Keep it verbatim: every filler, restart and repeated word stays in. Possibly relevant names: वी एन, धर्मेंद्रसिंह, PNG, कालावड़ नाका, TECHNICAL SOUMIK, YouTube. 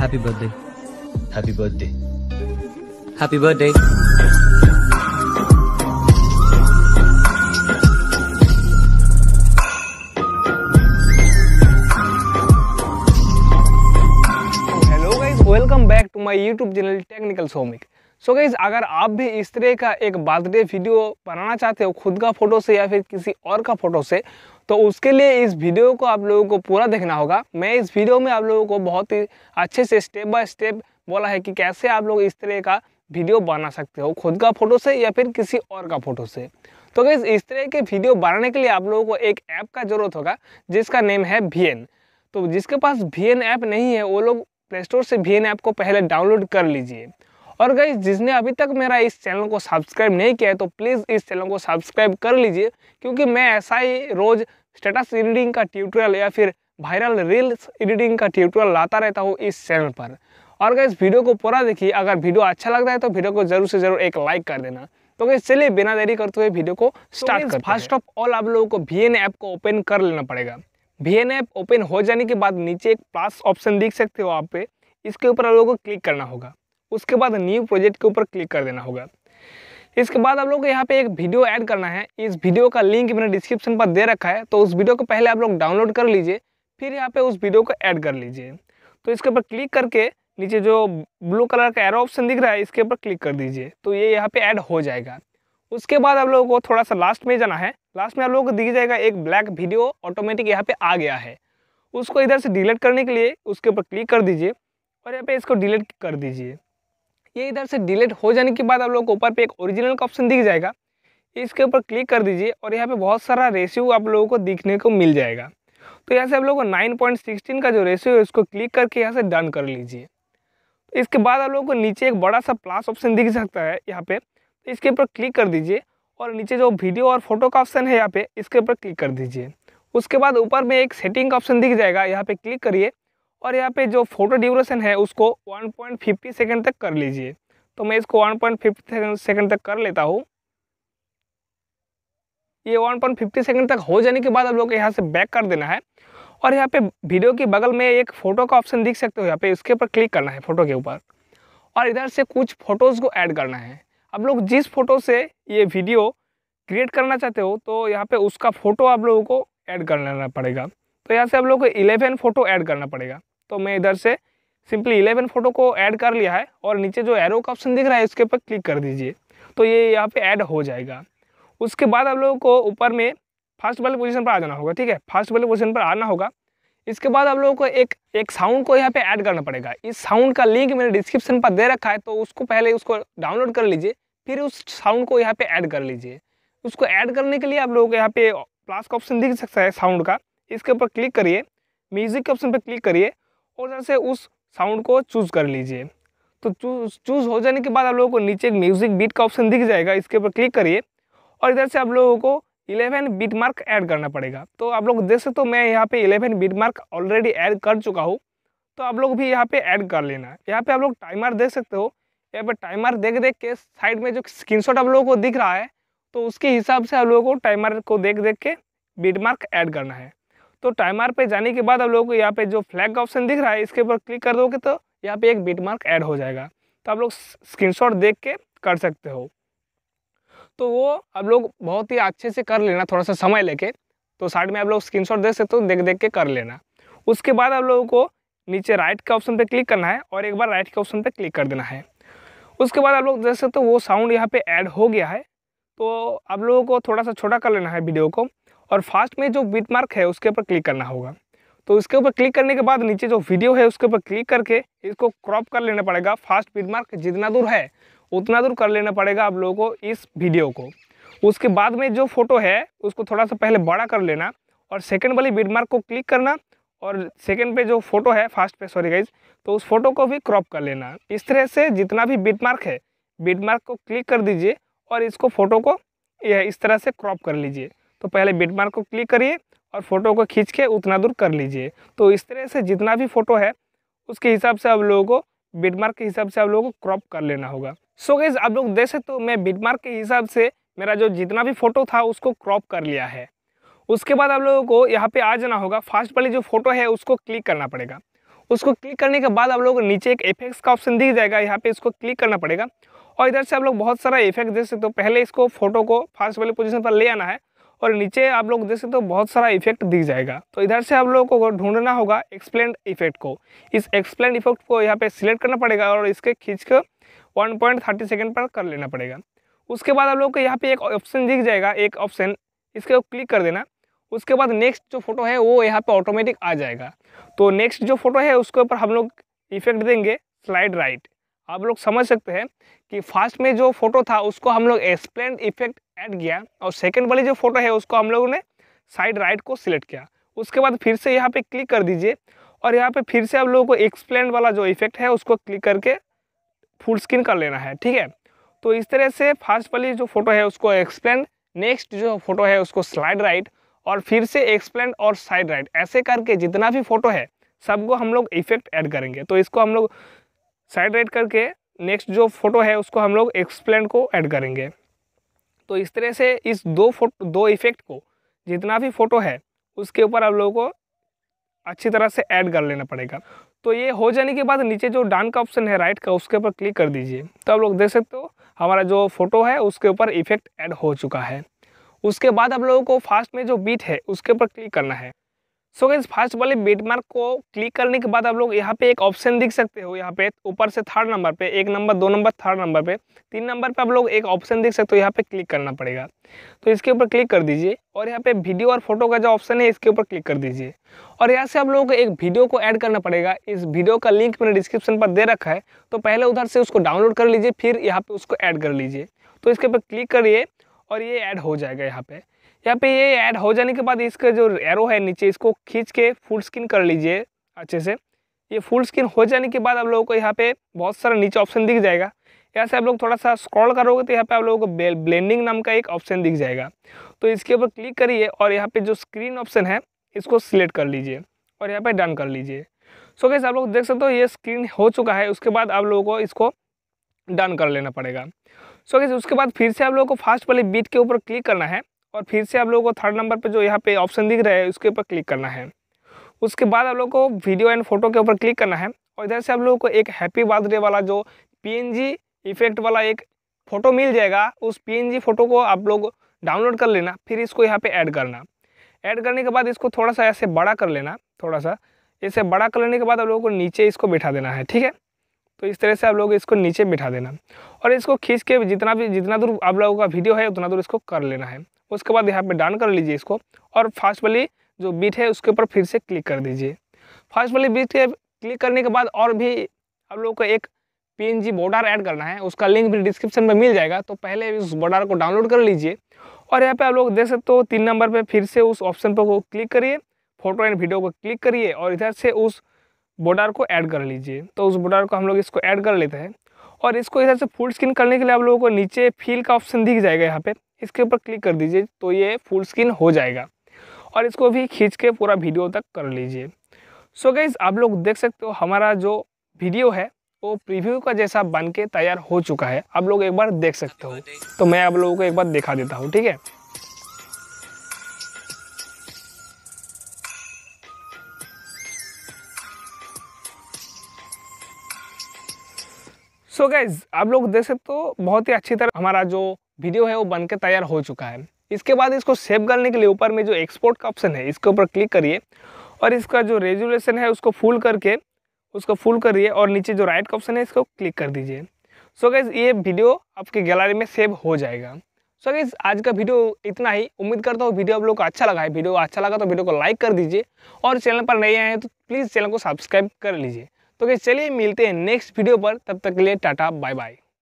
Happy birthday happy birthday happy birthday. Hello guys, welcome back to my YouTube channel technical Soumik. So guys, अगर आप भी इस तरह का एक बर्थडे वीडियो बनाना चाहते हो खुद का फोटो से या फिर किसी और का फोटो से, तो उसके लिए इस वीडियो को आप लोगों को पूरा देखना होगा। मैं इस वीडियो में आप लोगों को बहुत ही अच्छे से स्टेप बाय स्टेप बोला है कि कैसे आप लोग इस तरह का वीडियो बना सकते हो खुद का फोटो से या फिर किसी और का फोटो से। तो गाइस, इस तरह के वीडियो बनाने के लिए आप लोगों को एक ऐप का ज़रूरत होगा जिसका नेम है वी एन। तो जिसके पास वी एन ऐप नहीं है वो लोग प्ले स्टोर से वी एन ऐप को पहले डाउनलोड कर लीजिए। और गाइस, जिसने अभी तक मेरा इस चैनल को सब्सक्राइब नहीं किया है तो प्लीज़ इस चैनल को सब्सक्राइब कर लीजिए, क्योंकि मैं ऐसा ही रोज़ स्टेटस एडिटिंग का ट्यूटोरियल या फिर वायरल रील्स एडिटिंग का ट्यूटोरियल लाता रहता हूँ इस चैनल पर। और गाइस, वीडियो को पूरा देखिए, अगर वीडियो अच्छा लगता है तो वीडियो को जरूर से जरूर एक लाइक कर देना। तो गाइस, चलिए बिना देरी करते हुए वीडियो को स्टार्ट कर। फर्स्ट ऑफ ऑल आप लोगों को वी एन ऐप को ओपन कर लेना पड़ेगा। वी एन ऐप ओपन हो जाने के बाद नीचे एक प्लस ऑप्शन दिख सकते हो आप पे, इसके ऊपर आप लोगों को क्लिक करना होगा। उसके बाद न्यू प्रोजेक्ट के ऊपर क्लिक कर देना होगा। इसके बाद आप लोग यहाँ पे एक वीडियो ऐड करना है। इस वीडियो का लिंक मैंने डिस्क्रिप्शन पर दे रखा है, तो उस वीडियो को पहले आप लोग डाउनलोड कर लीजिए, फिर यहाँ पे उस वीडियो को ऐड कर लीजिए। तो इसके ऊपर क्लिक करके नीचे जो ब्लू कलर का एरो ऑप्शन दिख रहा है इसके ऊपर क्लिक कर दीजिए, तो ये यहाँ पे ऐड हो जाएगा। उसके बाद आप लोगों को थोड़ा सा लास्ट में जाना है। लास्ट में आप लोगों को दिख जाएगा एक ब्लैक वीडियो ऑटोमेटिक यहाँ पे आ गया है। उसको इधर से डिलीट करने के लिए उसके ऊपर क्लिक कर दीजिए और यहाँ पे इसको डिलीट कर दीजिए। ये इधर से डिलीट हो जाने के बाद आप लोगों को ऊपर पे एक ओरिजिनल का ऑप्शन दिख जाएगा, इसके ऊपर क्लिक कर दीजिए और यहाँ पे बहुत सारा रेशियो आप लोगों को दिखने को मिल जाएगा। तो यहाँ से आप लोगों को नाइन पॉइंट वन सिक्स का जो रेशियो है उसको क्लिक करके यहाँ से डन कर लीजिए। इसके बाद आप लोगों को नीचे एक बड़ा सा प्लस ऑप्शन दिख सकता है यहाँ पे, तो इसके ऊपर क्लिक कर दीजिए और नीचे जो वीडियो और फोटो का ऑप्शन है यहाँ पे इसके ऊपर क्लिक कर दीजिए। उसके बाद ऊपर में एक सेटिंग का ऑप्शन दिख जाएगा, यहाँ पे क्लिक करिए और यहाँ पे जो फोटो ड्यूरेशन है उसको वन पॉइंट फिफ्टी सेकंड तक कर लीजिए। तो मैं इसको वन पॉइंट फिफ्टी सेकंड तक कर लेता हूँ। ये वन पॉइंट फिफ्टी सेकंड तक हो जाने के बाद आप लोग यहाँ से बैक कर देना है और यहाँ पे वीडियो के बगल में एक फ़ोटो का ऑप्शन दिख सकते हो यहाँ पे, इसके ऊपर क्लिक करना है फ़ोटो के ऊपर और इधर से कुछ फ़ोटोज़ को ऐड करना है। आप लोग जिस फ़ोटो से ये वीडियो क्रिएट करना चाहते हो तो यहाँ पे उसका फ़ोटो आप लोगों को ऐड कर लेना पड़ेगा। तो यहाँ से आप लोगों को इलेवन फ़ोटो ऐड करना पड़ेगा। तो मैं इधर से सिंपली इलेवन फ़ोटो को ऐड कर लिया है और नीचे जो एरो का ऑप्शन दिख रहा है इसके ऊपर क्लिक कर दीजिए, तो ये यहाँ पे ऐड हो जाएगा। उसके बाद आप लोगों को ऊपर में फर्स्ट वाले पोजीशन पर आ जाना होगा, ठीक है, फर्स्ट वाले पोजीशन पर आना होगा। इसके बाद आप लोगों को एक एक साउंड को यहाँ पे ऐड करना पड़ेगा। इस साउंड का लिंक मैंने डिस्क्रिप्शन पर दे रखा है, तो उसको पहले उसको डाउनलोड कर लीजिए, फिर उस साउंड को यहाँ पे ऐड कर लीजिए। उसको ऐड करने के लिए आप लोगों को यहाँ पे प्लस का ऑप्शन दिख सकता है साउंड का, इसके ऊपर क्लिक करिए, म्यूज़िक के ऑप्शन पर क्लिक करिए और उधर से उस साउंड को चूज़ कर लीजिए। तो चूज चूज़ हो जाने के बाद आप लोगों को नीचे एक म्यूज़िक बीट का ऑप्शन दिख जाएगा, इसके ऊपर क्लिक करिए और इधर से आप लोगों को इलेवन बीट मार्क ऐड करना पड़ेगा। तो आप लोग देख सकते हो तो मैं यहाँ पे eleven beat mark already add कर चुका हूँ, तो आप लोग भी यहाँ पे ऐड कर लेना। यहाँ पे आप लोग टाइमर देख सकते हो, यहाँ पे टाइमर देख देख के साइड में जो स्क्रीनशॉट आप लोगों को दिख रहा है तो उसके हिसाब से आप लोगों को टाइमर को देख देख के बीट मार्क ऐड करना है। तो टाइमर पे जाने के बाद आप लोगों को यहाँ पे जो फ्लैग का ऑप्शन दिख रहा है इसके ऊपर क्लिक कर दोगे तो यहाँ पे एक बीट मार्क ऐड हो जाएगा। तो आप लोग स्क्रीनशॉट देख के कर सकते हो, तो वो आप लोग बहुत ही अच्छे से कर लेना थोड़ा सा समय लेके। तो साइड में आप लोग स्क्रीनशॉट देख सकते हो, देख देख के कर लेना। उसके बाद आप लोगों को नीचे राइट के ऑप्शन पे क्लिक करना है और एक बार राइट के ऑप्शन पे क्लिक कर देना है। उसके बाद आप लोग देख सकते हो वो साउंड यहाँ पे ऐड हो गया है, तो आप लोगों को थोड़ा सा छोटा कर लेना है वीडियो को और फास्ट में जो बीट मार्क है उसके ऊपर क्लिक करना होगा। तो उसके ऊपर क्लिक करने के बाद नीचे जो वीडियो है उसके ऊपर क्लिक करके इसको क्रॉप कर लेना पड़ेगा। फास्ट बीट मार्क जितना दूर है उतना दूर कर लेना पड़ेगा आप लोगों को इस वीडियो को। उसके बाद में जो फोटो है उसको थोड़ा सा पहले बड़ा कर लेना और सेकंड वाली बीट मार्क को क्लिक करना और सेकंड पे जो फोटो है फर्स्ट पे सॉरी गाइज, तो उस फोटो को भी क्रॉप कर लेना। इस तरह से जितना भी बीट मार्क है बीट मार्क को क्लिक कर दीजिए और इसको फोटो को इस तरह से क्रॉप कर लीजिए। तो पहले बीट मार्क को क्लिक करिए और फोटो को खींच के उतना दूर कर लीजिए। तो इस तरह से जितना भी फोटो है उसके हिसाब से आप लोगों को बीट मार्क के हिसाब से आप लोगों को क्रॉप कर लेना होगा। सो गाइस, आप लोग देख सकते हो मैं बीट मार्क के हिसाब से मेरा जो जितना भी फोटो था उसको क्रॉप कर लिया है। उसके बाद आप लोगों को यहाँ पे आ जाना होगा, फर्स्ट वाली जो फोटो है उसको क्लिक करना पड़ेगा। उसको क्लिक करने के बाद आप लोग नीचे एक इफेक्ट्स का ऑप्शन दिख जाएगा, यहाँ पे इसको क्लिक करना पड़ेगा। और इधर से आप लोग बहुत सारा इफेक्ट देख सकते हो। पहले इसको फोटो को फर्स्ट वाली पोजीशन पर ले आना है और नीचे आप लोग देख सकते हो बहुत सारा इफेक्ट दिख जाएगा। तो इधर से आप लोगों को ढूंढना होगा एक्सप्लेन इफेक्ट को। इस एक्सप्लेन इफेक्ट को यहाँ पे सिलेक्ट करना पड़ेगा और इसके खींच कर वन पॉइंट थर्टी सेकेंड पर कर लेना पड़ेगा। उसके बाद आप लोग को यहाँ पे एक ऑप्शन दिख जाएगा, एक ऑप्शन, इसके क्लिक कर देना। उसके बाद नेक्स्ट जो फोटो है वो यहाँ पे ऑटोमेटिक आ जाएगा। तो नेक्स्ट जो फोटो है उसके ऊपर हम लोग इफेक्ट देंगे स्लाइड राइट। आप लोग समझ सकते हैं कि फर्स्ट में जो फोटो था उसको हम लोग एक्सप्लेन इफेक्ट ऐड किया और सेकंड वाली जो फोटो है उसको हम लोगों ने साइड राइट को सिलेक्ट किया। उसके बाद फिर से यहाँ पे क्लिक कर दीजिए और यहाँ पे फिर से आप लोगों को एक्सप्लेन वाला जो इफेक्ट है उसको क्लिक करके फुल स्क्रीन कर लेना है, ठीक है। तो इस तरह से फर्स्ट वाली जो फोटो है उसको एक्सप्लेन, नेक्स्ट जो फोटो है उसको स्लाइड राइट और फिर से एक्सप्लेन और साइड राइट, ऐसे करके जितना भी फोटो है सबको हम लोग इफेक्ट ऐड करेंगे। तो इसको हम लोग साइड राइट करके नेक्स्ट जो फोटो है उसको हम लोग एक्सप्लेन को ऐड करेंगे। तो इस तरह से इस दो फोटो दो इफेक्ट को जितना भी फोटो है उसके ऊपर आप लोगों को अच्छी तरह से ऐड कर लेना पड़ेगा। तो ये हो जाने के बाद नीचे जो डाउन का ऑप्शन है राइट का उसके ऊपर क्लिक कर दीजिए। तो आप लोग देख सकते हो हमारा जो फोटो है उसके ऊपर इफेक्ट ऐड हो चुका है। उसके बाद आप लोगों को फास्ट में जो बीट है उसके ऊपर क्लिक करना है। सो गाइस, फास्ट वाले बीट मार्क को क्लिक करने के बाद आप लोग यहाँ पे एक ऑप्शन दिख सकते हो। यहाँ पे ऊपर से थर्ड नंबर पे, एक नंबर, दो नंबर, थर्ड नंबर पे, तीन नंबर पे आप लोग एक ऑप्शन दिख सकते हो, यहाँ पे क्लिक करना पड़ेगा। तो इसके ऊपर क्लिक कर दीजिए और यहाँ पे वीडियो और फोटो का जो ऑप्शन है इसके ऊपर क्लिक कर दीजिए और यहाँ से आप लोगों को एक वीडियो को ऐड करना पड़ेगा। इस वीडियो का लिंक मैंने डिस्क्रिप्शन पर दे रखा है, तो पहले उधर से उसको डाउनलोड कर लीजिए, फिर यहाँ पे उसको ऐड कर लीजिए। तो इसके ऊपर क्लिक करिए और ये ऐड हो जाएगा। यहाँ पे यहाँ पे ये ऐड हो जाने के बाद इसका जो एरो है नीचे, इसको खींच के फुल स्क्रीन कर लीजिए अच्छे से। ये फुल स्क्रीन हो जाने के बाद आप लोगों को यहाँ पे बहुत सारा नीचे ऑप्शन दिख जाएगा। यहाँ से आप लोग थोड़ा सा स्क्रॉल करोगे तो यहाँ पे आप लोगों को ब्लेंडिंग नाम का एक ऑप्शन दिख जाएगा। तो इसके ऊपर क्लिक करिए और यहाँ पे जो स्क्रीन ऑप्शन है इसको सिलेक्ट कर लीजिए और यहाँ पर डन कर लीजिए। सो गाइस, आप लोग देख सकते हो ये स्क्रीन हो चुका है। उसके बाद आप लोगों को इसको डन कर लेना पड़ेगा। सो गाइस, उसके बाद फिर से आप लोगों को फास्ट वाले बीट के ऊपर क्लिक करना है और फिर से आप लोगों को थर्ड नंबर पे जो यहाँ पे ऑप्शन दिख रहा है उसके ऊपर क्लिक करना है। उसके बाद आप लोगों को वीडियो एंड फोटो के ऊपर क्लिक करना है और इधर से आप लोगों को एक हैप्पी बर्थडे वाला जो पीएनजी इफेक्ट वाला एक फ़ोटो मिल जाएगा। उस पीएनजी फोटो को आप लोग डाउनलोड कर लेना, फिर इसको यहाँ पर ऐड करना। ऐड करने के बाद इसको थोड़ा सा ऐसे बड़ा कर लेना, थोड़ा सा ऐसे बड़ा कर लेने के बाद आप लोगों को नीचे इसको बिठा देना है, ठीक है। तो इस तरह से आप लोग इसको नीचे बिठा देना और इसको खींच के जितना भी जितना दूर आप लोगों का वीडियो है उतना दूर इसको कर लेना है। उसके बाद यहाँ पे डन कर लीजिए इसको और फास्ट वाली जो बीट है उसके ऊपर फिर से क्लिक कर दीजिए। फास्ट वाली बीट के क्लिक करने के बाद और भी आप लोगों को एक पीएनजी बॉर्डर ऐड करना है, उसका लिंक भी डिस्क्रिप्शन में मिल जाएगा। तो पहले उस बॉर्डर को डाउनलोड कर लीजिए और यहाँ पर आप लोग देख सकते हो तीन नंबर पर फिर से उस ऑप्शन पर क्लिक करिए, फोटो एंड वीडियो को क्लिक करिए और इधर से उस बॉर्डर को ऐड कर लीजिए। तो उस बॉर्डर को हम लोग इसको ऐड कर लेते हैं और इसको इधर से फुल स्क्रीन करने के लिए आप लोगों को नीचे फील का ऑप्शन दिख जाएगा, यहाँ पे इसके ऊपर क्लिक कर दीजिए। तो ये फुल स्क्रीन हो जाएगा और इसको भी खींच के पूरा वीडियो तक कर लीजिए। सो गाइस, आप लोग देख सकते हो हमारा जो वीडियो है वो प्रीव्यू का जैसा बन के तैयार हो चुका है। आप लोग एक बार देख सकते हो, तो मैं आप लोगों को एक बार दिखा देता हूँ, ठीक है। सो so गाइज, आप लोग देख सकते हो बहुत ही अच्छी तरह हमारा जो वीडियो है वो बनके तैयार हो चुका है। इसके बाद इसको सेव करने के लिए ऊपर में जो एक्सपोर्ट का ऑप्शन है इसके ऊपर क्लिक करिए और इसका जो रेजोल्यूशन है उसको फुल करके उसको फुल करिए और नीचे जो राइट का ऑप्शन है इसको क्लिक कर दीजिए। सो गाइज, ये वीडियो आपकी गैलरी में सेव हो जाएगा। सो गाइज, आज का वीडियो इतना ही। उम्मीद करता हूँ वीडियो आप लोग को अच्छा लगा है। वीडियो अच्छा लगा तो वीडियो को लाइक कर दीजिए और चैनल पर नए आए हैं तो प्लीज़ चैनल को सब्सक्राइब कर लीजिए। तो चलिए मिलते हैं नेक्स्ट वीडियो पर, तब तक के लिए टाटा बाय बाय।